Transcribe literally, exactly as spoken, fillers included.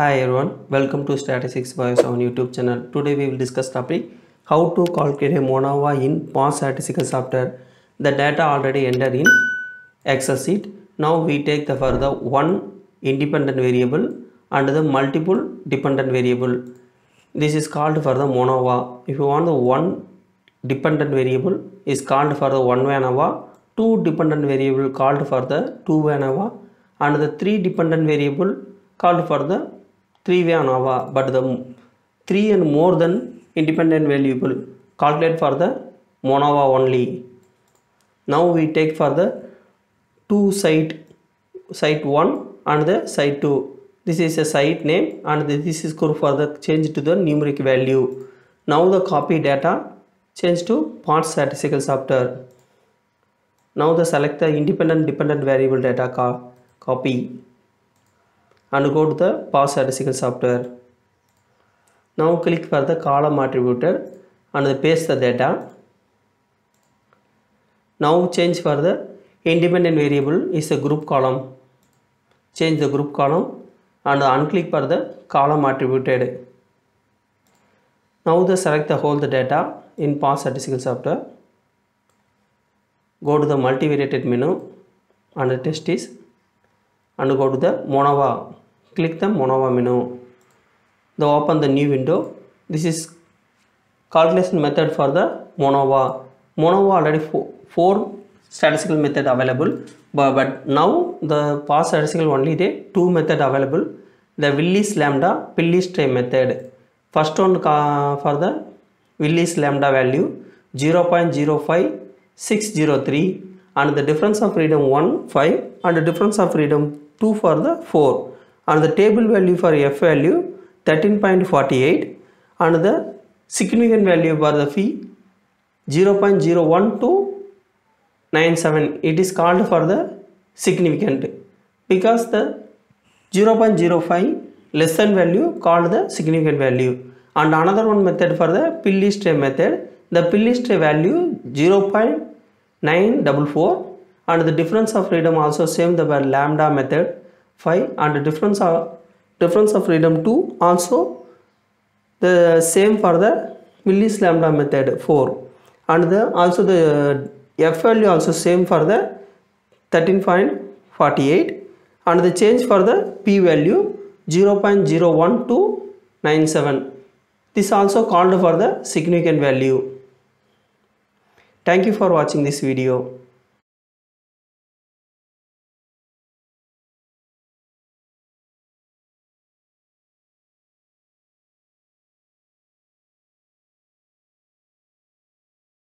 Hi everyone, welcome to Statistics Bios on YouTube channel. Today we will discuss topic how to calculate a MANOVA in Past statistical software. The data already entered in Excel sheet. Now we take the further one independent variable and the multiple dependent variable. This is called for the MANOVA. If you want the one dependent variable is called for the one ANOVA, two dependent variable called for the two ANOVA, and the three dependent variable called for the three-way ANOVA, but the three and more than independent variable calculate for the MANOVA only. Now we take for the two site, site one and the site two. This is a site name and this is called for the change to the numeric value. Now the copy data change to Past statistical software. Now the select the independent dependent variable data co copy. And go to the Past statistical software. Now click for the column attributor and paste the data. Now change for the independent variable is a group column. Change the group column and unclick for the column attributed. Now the select the whole the data in Past statistical software. Go to the multivariate menu and the test is and go to the MANOVA. Click the MANOVA menu. Now open the new window. This is calculation method for the MANOVA. MANOVA already four, four statistical method available, but, but now the Past statistical only the two method available. The Wilks' lambda, Pillai's trace method. First one for the Wilks' lambda value zero point zero five six zero three and the difference of freedom one, five and the difference of freedom two for the four, and the table value for F value thirteen point four eight and the significant value for the phi zero point zero one two nine seven. It is called for the significant because the zero point zero five less than value called the significant value. And another one method for the Pillai's trace method, the Pillai's trace value zero point nine four four and the difference of freedom also same the lambda method five and the difference of difference of freedom two also the same for the Wilks' lambda method four, and the also the F value also same for the thirteen point four eight and the change for the P value zero point zero one two nine seven. This also called for the significant value. Thank you for watching this video.